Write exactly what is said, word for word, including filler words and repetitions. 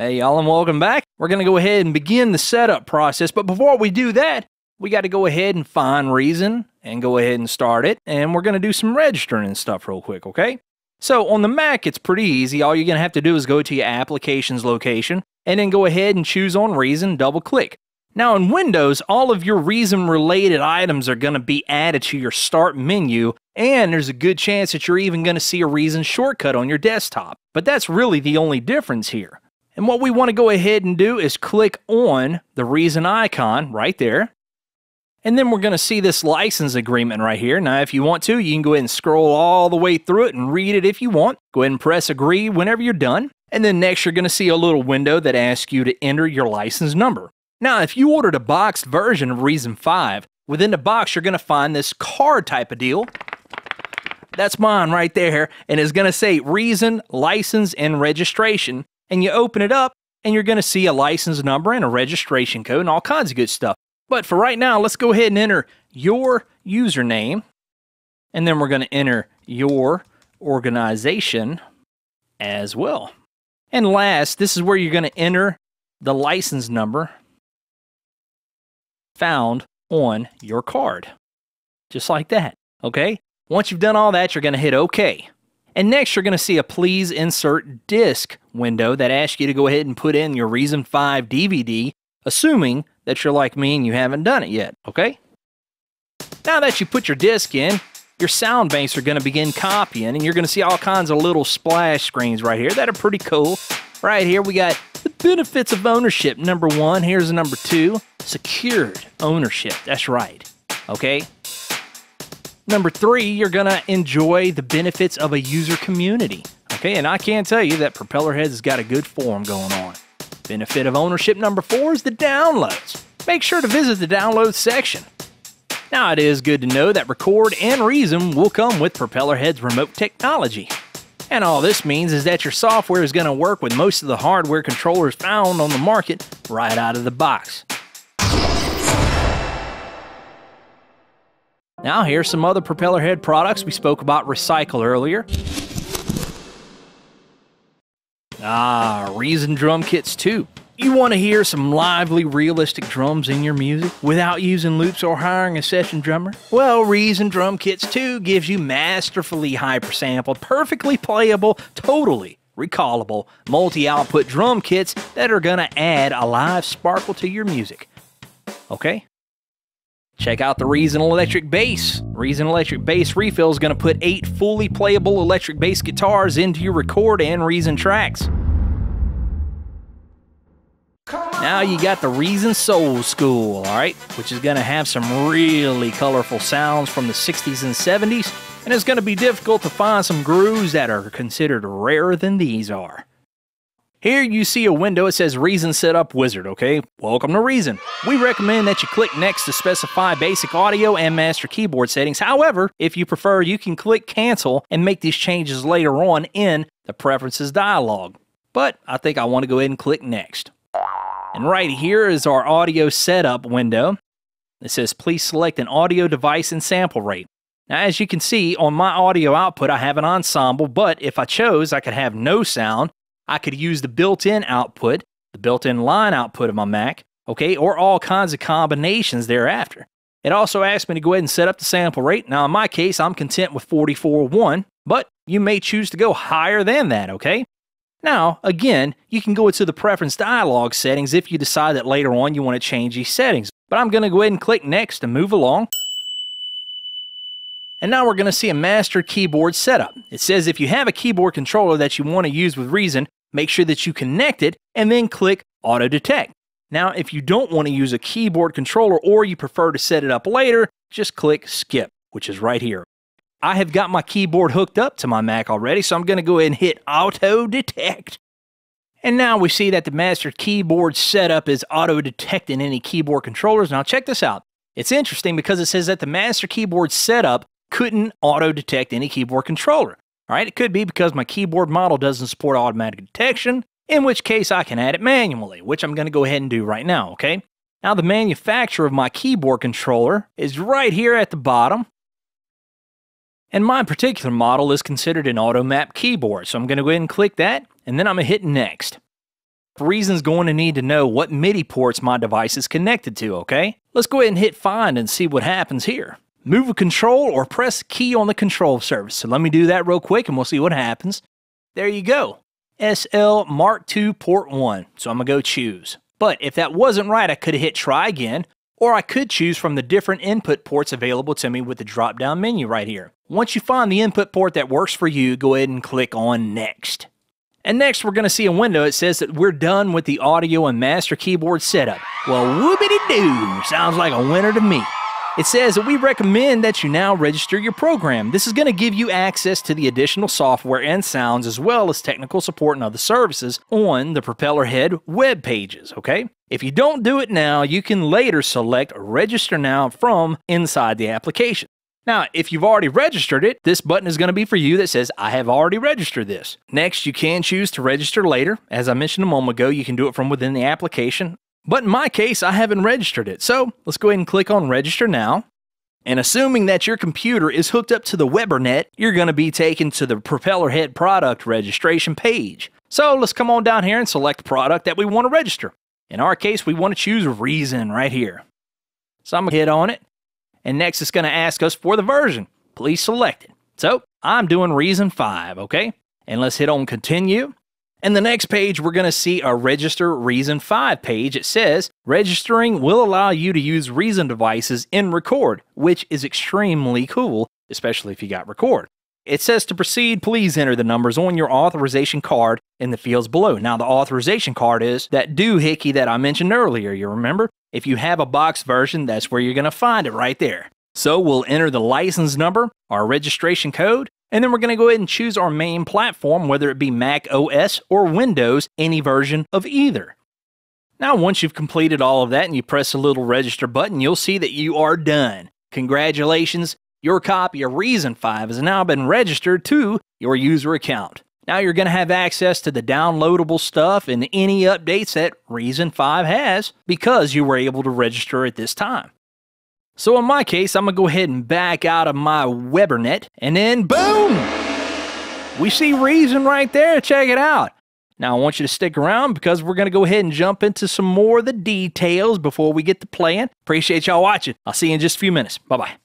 Hey y'all, and welcome back. We're going to go ahead and begin the setup process, but before we do that, we got to go ahead and find Reason and go ahead and start it, and we're going to do some registering and stuff real quick, okay? So on the Mac, it's pretty easy. All you're going to have to do is go to your applications location and then go ahead and choose on Reason, double click. Now in Windows, all of your Reason related items are going to be added to your start menu, and there's a good chance that you're even going to see a Reason shortcut on your desktop, but that's really the only difference here. And what we want to go ahead and do is click on the Reason icon right there. And then we're going to see this license agreement right here. Now, if you want to, you can go ahead and scroll all the way through it and read it if you want. Go ahead and press agree whenever you're done. And then next, you're going to see a little window that asks you to enter your license number. Now, if you ordered a boxed version of Reason five, within the box, you're going to find this card type of deal. That's mine right there. And it's going to say Reason, License, and Registration. And you open it up, and you're going to see a license number and a registration code and all kinds of good stuff. But for right now, let's go ahead and enter your username, and then we're going to enter your organization as well. And last, this is where you're going to enter the license number found on your card, just like that, okay? Once you've done all that, you're going to hit OK. And next, you're going to see a Please Insert Disc window that asks you to go ahead and put in your Reason five D V D, assuming that you're like me and you haven't done it yet, okay? Now that you put your disc in, your sound banks are going to begin copying, and you're going to see all kinds of little splash screens right here that are pretty cool. Right here, we got the benefits of ownership, number one. Here's number two, secured ownership. That's right, okay? Number three, you're going to enjoy the benefits of a user community. Okay, and I can tell you that Propellerheads has got a good forum going on. Benefit of ownership number four is the downloads. Make sure to visit the downloads section. Now, it is good to know that Record and Reason will come with Propellerheads remote technology. And all this means is that your software is going to work with most of the hardware controllers found on the market right out of the box. Now, here's some other Propellerhead products. We spoke about Recycle earlier. Ah, Reason Drum Kits two. You want to hear some lively, realistic drums in your music without using loops or hiring a session drummer? Well, Reason Drum Kits two gives you masterfully hypersampled, perfectly playable, totally recallable, multi-output drum kits that are going to add a live sparkle to your music. Okay? Check out the Reason Electric Bass. Reason Electric Bass Refill is going to put eight fully playable electric bass guitars into your Record and Reason tracks. Now you got the Reason Soul School, all right, which is going to have some really colorful sounds from the sixties and seventies, and it's going to be difficult to find some grooves that are considered rarer than these are. Here you see a window, it says Reason Setup Wizard, okay? Welcome to Reason. We recommend that you click next to specify basic audio and master keyboard settings. However, if you prefer, you can click cancel and make these changes later on in the preferences dialog. But I think I want to go ahead and click next. And right here is our audio setup window. It says please select an audio device and sample rate. Now, as you can see, on my audio output, I have an ensemble, but if I chose, I could have no sound. I could use the built-in output, the built-in line output of my Mac, okay, or all kinds of combinations thereafter. It also asked me to go ahead and set up the sample rate. Now, in my case, I'm content with forty-four point one, but you may choose to go higher than that, okay? Now, again, you can go into the preference dialog settings if you decide that later on you want to change these settings. But I'm going to go ahead and click next to move along. And now we're going to see a master keyboard setup. It says if you have a keyboard controller that you want to use with Reason, make sure that you connect it and then click Auto Detect. Now, if you don't want to use a keyboard controller or you prefer to set it up later, just click Skip, which is right here. I have got my keyboard hooked up to my Mac already, so I'm going to go ahead and hit Auto Detect. And now we see that the master keyboard setup is auto detecting any keyboard controllers. Now, check this out. It's interesting because it says that the master keyboard setup couldn't auto detect any keyboard controller. All right, it could be because my keyboard model doesn't support automatic detection, in which case I can add it manually, which I'm going to go ahead and do right now, okay? Now, the manufacturer of my keyboard controller is right here at the bottom. And my particular model is considered an automap keyboard, so I'm going to go ahead and click that, and then I'm going to hit Next. Reason's going to need to know what MIDI ports my device is connected to, okay? Let's go ahead and hit find and see what happens here. Move a control or press key on the control surface. So let me do that real quick and we'll see what happens. There you go. S L Mark two port one. So I'm gonna go choose. But if that wasn't right, I could hit try again, or I could choose from the different input ports available to me with the drop-down menu right here. Once you find the input port that works for you, go ahead and click on next. And next, we're gonna see a window that says that we're done with the audio and master keyboard setup. Well, whoopity-doo, sounds like a winner to me. It says that we recommend that you now register your program. This is going to give you access to the additional software and sounds as well as technical support and other services on the Propellerhead web pages, okay? If you don't do it now, you can later select Register Now from inside the application. Now, if you've already registered it, this button is going to be for you that says, I have already registered this. Next, you can choose to register later. As I mentioned a moment ago, you can do it from within the application. But in my case, I haven't registered it. So let's go ahead and click on Register Now. And assuming that your computer is hooked up to the Webernet, you're going to be taken to the Propellerhead product registration page. So let's come on down here and select the product that we want to register. In our case, we want to choose Reason right here. So I'm going to hit on it. And next, it's going to ask us for the version. Please select it. So I'm doing Reason five, okay? And let's hit on Continue. And the next page, we're going to see a Register Reason five page. It says, registering will allow you to use Reason devices in Record, which is extremely cool, especially if you got Record. It says to proceed, please enter the numbers on your authorization card in the fields below. Now, the authorization card is that doohickey that I mentioned earlier, you remember? If you have a box version, that's where you're going to find it right there. So we'll enter the license number, our registration code, and then we're going to go ahead and choose our main platform, whether it be Mac O S or Windows, any version of either. Now, once you've completed all of that and you press the little register button, you'll see that you are done. Congratulations, your copy of Reason five has now been registered to your user account. Now you're going to have access to the downloadable stuff and any updates that Reason five has because you were able to register at this time. So in my case, I'm going to go ahead and back out of my Webernet, and then boom! We see Reason right there. Check it out. Now, I want you to stick around because we're going to go ahead and jump into some more of the details before we get to playing. Appreciate y'all watching. I'll see you in just a few minutes. Bye-bye.